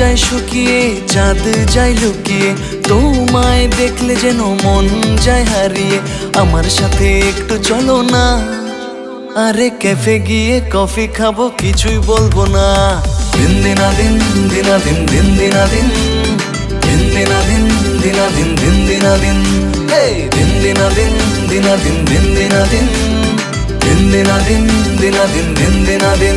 যায় শুকিয়ে চাঁদ যায় লুকিয়ে তোমায় দেখলে যেন মন যায় হারিয়ে আমার সাথে একটু চলো না আরে ক্যাফে গিয়ে কফি খাবো কিছুই বলবো না দিন দিনা দিন দিনা দিন দিন দিনা দিন দিন দিনা দিন দিনা দিন দিন দিনা দিন এই দিন দিনা দিন দিনা দিন দিন দিনা দিন দিন দিনা দিন দিনা দিন দিন দিনা দিন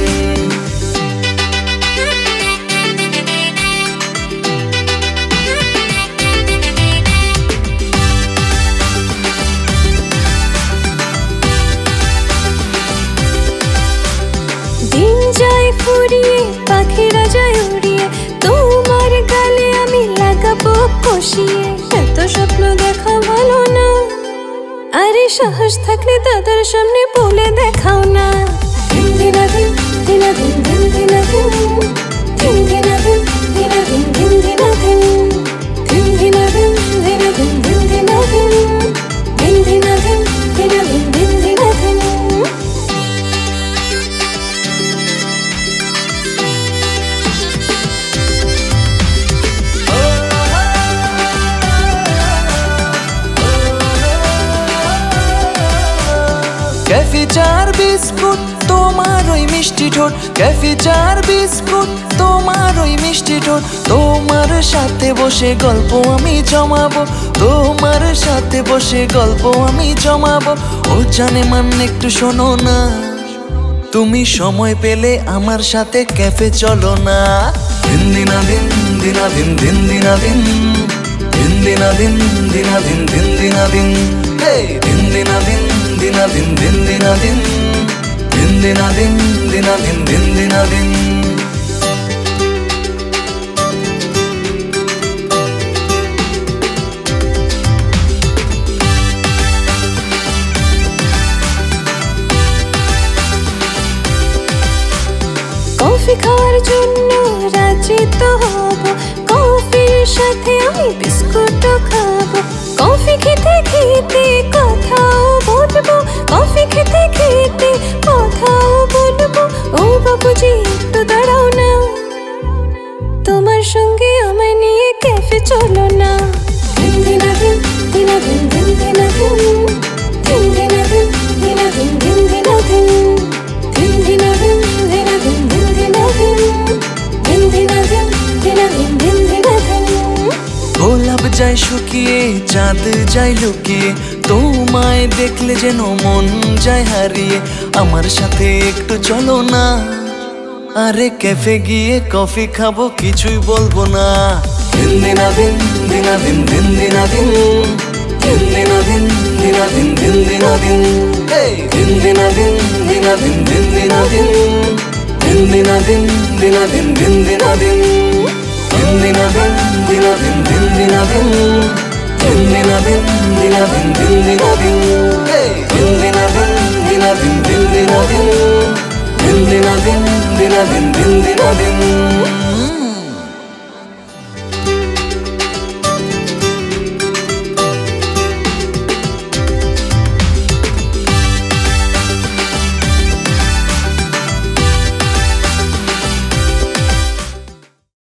पाखिरा जाए उड़िए तोमार गाले आमी लागाबो कषिए एतो स्वप्न देखा भालो ना आरे साहस थाकले दादार सामने बोले देखाओ ना कैफे चार बिस्कुट तोमारोई मिष्टि ठोट कैफे चार बिस्कुट तोमारोई मिष्टि ठोट तोमार साथे बसे गल्प आमी जमाबो तोमार साथे बसे गल्प आमी जमाबो ओ जाने मान एकटु शोनो ना तुमी समय पेले आमार साथे कैफे चलो ना दिन दिना दिन दिना दिन दिन दिना दिन दिन दिना दिन दिना दिन दिन दिना दिन ए दिन दिना दिन दिना दिन दिन दिना दिन दिन दिना दिन दिना दिन दिन दिना दिन कॉफी खावार जोन्नो राजी तो हब कॉफिर साथे आमी बिस्कुट खाबो कॉफी खेते खेते कोथाओ कॉफी खेते खेते कोथाओ बोलबो ओ बाबूजी एकटु दाड़ाओ ना तोमार संगे आमाय निये कैफे चलो ना दिन दिना दिन दिना दिन दिन दिना दिन दिन दिना दिन दिना दिन दिन दिना दिन दिन दिना दिन दिना दिन दिन दिना दिन दिन दिना दिन दिना दिन दिन दिना दिन गोलाप जाए शुकिए चाँद जाए लुकिए तोमाय देखले जेन मन जाए हारिए आमार साथे एकटु चलो ना आरे कैफे गिए कफी खाबो किछुई बोलबो ना दिन दिना दिन दिना दिन दिन दिना दिन दिन दिना दिन दिना दिन दिन दिना दिन ए दिन दिना दिन दिना दिन दिन दिना दिन दिन दिना दिन दिना दिन दिन दिना दिन दिन दिना दिन दिना दिन दिन दिना दिन din din din din din din din din hey din din din din din din din din din din din din din din din